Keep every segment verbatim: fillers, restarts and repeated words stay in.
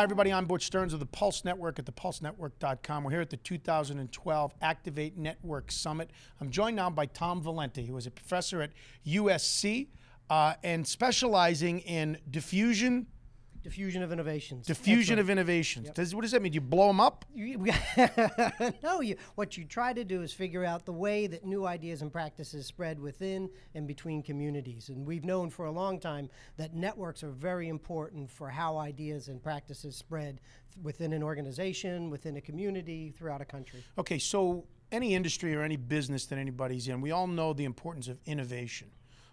Hi, everybody. I'm Butch Stearns of the Pulse Network at the pulse network dot com. We're here at the two thousand twelve Activate Networks Summit. I'm joined now by Tom Valente, who is a professor at U S C uh, and specializing in diffusion. Diffusion of innovations. Diffusion of innovations. Yep. Does, what does that mean? Do you blow them up? No. You, what you try to do is figure out the way that new ideas and practices spread within and between communities. And we've known for a long time that networks are very important for how ideas and practices spread within an organization, within a community, throughout a country. Okay, so any industry or any business that anybody's in, we all know the importance of innovation.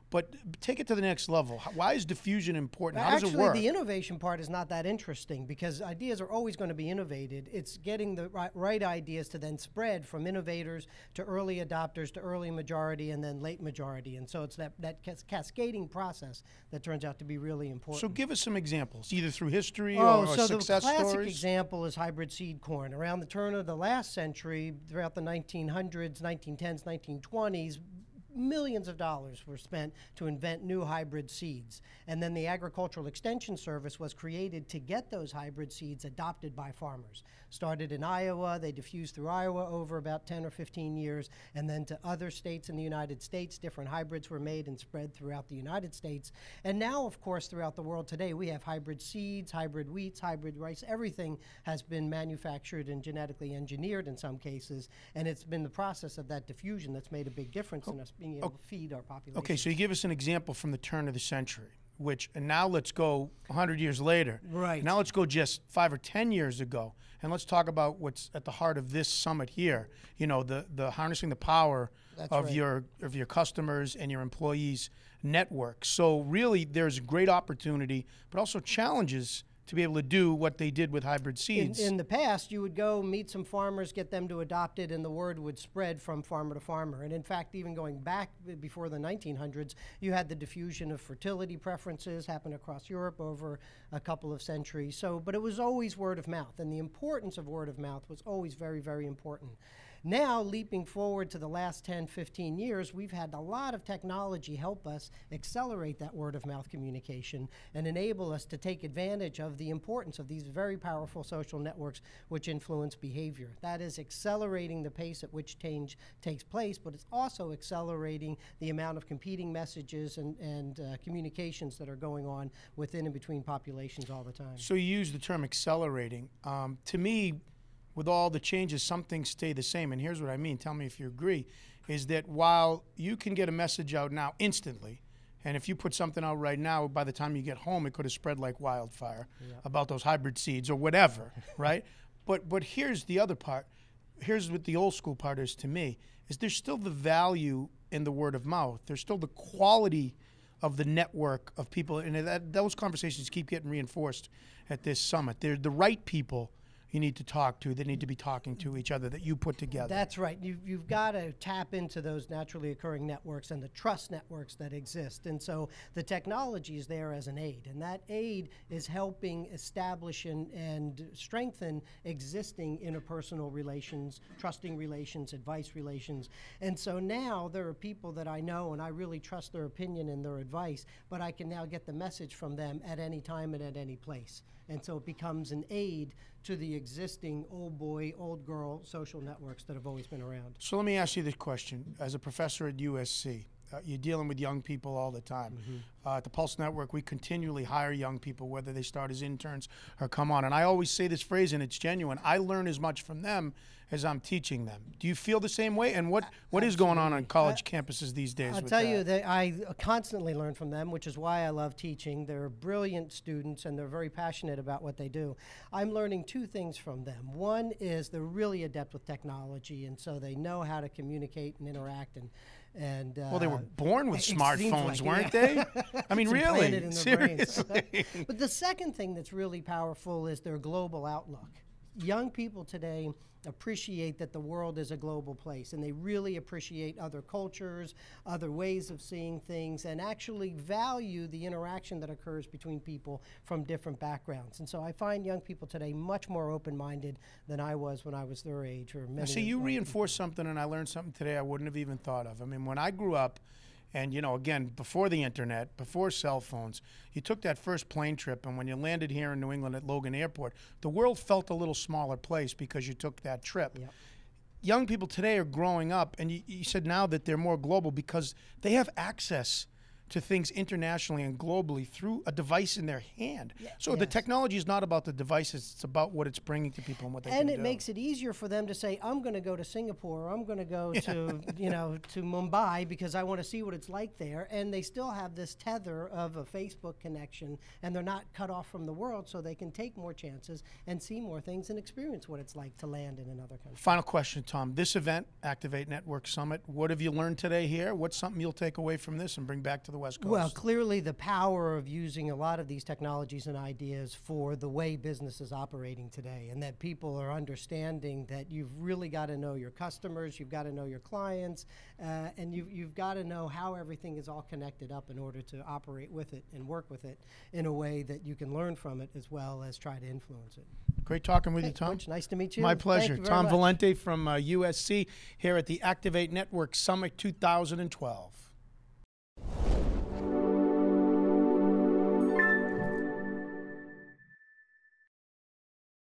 But take it to the next level. Why is diffusion important? How does it work? Actually, the innovation part is not that interesting because ideas are always going to be innovated. It's getting the right, right ideas to then spread from innovators to early adopters to early majority and then late majority. And so it's that, that cas cascading process that turns out to be really important. So give us some examples, either through history oh, or, or so success stories. So the classic example is hybrid seed corn. Around the turn of the last century, throughout the nineteen hundreds, nineteen tens, nineteen twenties, millions of dollars were spent to invent new hybrid seeds. And then the Agricultural Extension Service was created to get those hybrid seeds adopted by farmers. Started in Iowa, they diffused through Iowa over about ten or fifteen years, and then to other states in the United States. Different hybrids were made and spread throughout the United States. And now, of course, throughout the world today, we have hybrid seeds, hybrid wheats, hybrid rice. Everything has been manufactured and genetically engineered in some cases, and it's been the process of that diffusion that's made a big difference in us being able to feed our population. Okay, so you give us an example from the turn of the century, which, and now let's go a hundred years later. Right. Now let's go just five or ten years ago, and let's talk about what's at the heart of this summit here, you know, the, the harnessing the power That's of, right. your, of your customers and your employees' networks. So really there's great opportunity, but also challenges to be able to do what they did with hybrid seeds. In, in the past, you would go meet some farmers, get them to adopt it, and the word would spread from farmer to farmer. And in fact, even going back before the nineteen hundreds, you had the diffusion of fertility preferences happen across Europe over a couple of centuries. So, but it was always word of mouth, and the importance of word of mouth was always very, very important. Now, leaping forward to the last ten, fifteen years, we've had a lot of technology help us accelerate that word-of-mouth communication and enable us to take advantage of the importance of these very powerful social networks which influence behavior. That is accelerating the pace at which change takes place, but it's also accelerating the amount of competing messages and, and uh, communications that are going on within and between populations all the time. So you use the term accelerating. Um, to me, with all the changes, some things stay the same. And here's what I mean, tell me if you agree, is that while you can get a message out now instantly, and if you put something out right now, by the time you get home, it could have spread like wildfire yep. about those hybrid seeds or whatever, right? But, but here's the other part. Here's what the old school part is to me, is there's still the value in the word of mouth. There's still the quality of the network of people. And that, those conversations keep getting reinforced at this summit. They're the right people you need to talk to, that need to be talking to each other, that you put together. That's right. You've, you've got to tap into those naturally occurring networks and the trust networks that exist. And so the technology is there as an aid, and that aid is helping establish and, and strengthen existing interpersonal relations, trusting relations, advice relations. And so now there are people that I know and I really trust their opinion and their advice, but I can now get the message from them at any time and at any place. And so it becomes an aid to the existing old boy, old girl social networks that have always been around. So let me ask you this question. As a professor at U S C, uh, you're dealing with young people all the time. Mm-hmm. uh, at the Pulse Network, we continually hire young people, whether they start as interns or come on. And I always say this phrase, and it's genuine, I learn as much from them as I'm teaching them. Do you feel the same way? And what, what is going on on college I, campuses these days? I'll with tell that? you that I constantly learn from them, which is why I love teaching. They're brilliant students and they're very passionate about what they do. I'm learning two things from them. One is they're really adept with technology, and so they know how to communicate and interact. And, and uh, well, they were born with smartphones, like, weren't yeah. they? I mean, really, in seriously. But the second thing that's really powerful is their global outlook. Young people today appreciate that the world is a global place, and they really appreciate other cultures, other ways of seeing things, and actually value the interaction that occurs between people from different backgrounds. And so I find young people today much more open-minded than I was when I was their age. Or many now, see, you reinforced something, and I learned something today I wouldn't have even thought of. I mean, when I grew up, And, you know, again, before the internet, before cell phones, you took that first plane trip, and when you landed here in New England at Logan Airport, the world felt a little smaller place because you took that trip. Yep. Young people today are growing up, and you, you said now that they're more global because they have access to things internationally and globally through a device in their hand. Yeah, so yes. The technology is not about the devices, it's about what it's bringing to people and what they and can do. And it makes it easier for them to say, I'm gonna go to Singapore, or I'm gonna go yeah. to, you know, to Mumbai because I wanna see what it's like there. And they still have this tether of a Facebook connection, and they're not cut off from the world, so they can take more chances and see more things and experience what it's like to land in another country. Final question, Tom. This event, Activate Network Summit, what have you learned today here? What's something you'll take away from this and bring back to the West Coast? Well, clearly the power of using a lot of these technologies and ideas for the way business is operating today, and that people are understanding that you've really got to know your customers, you've got to know your clients, uh, and you've, you've got to know how everything is all connected up in order to operate with it and work with it in a way that you can learn from it as well as try to influence it. Great talking with hey, you, Tom. Butch, nice to meet you. My pleasure. Tom Valente from uh, U S C here at the Activate Network Summit two thousand twelve.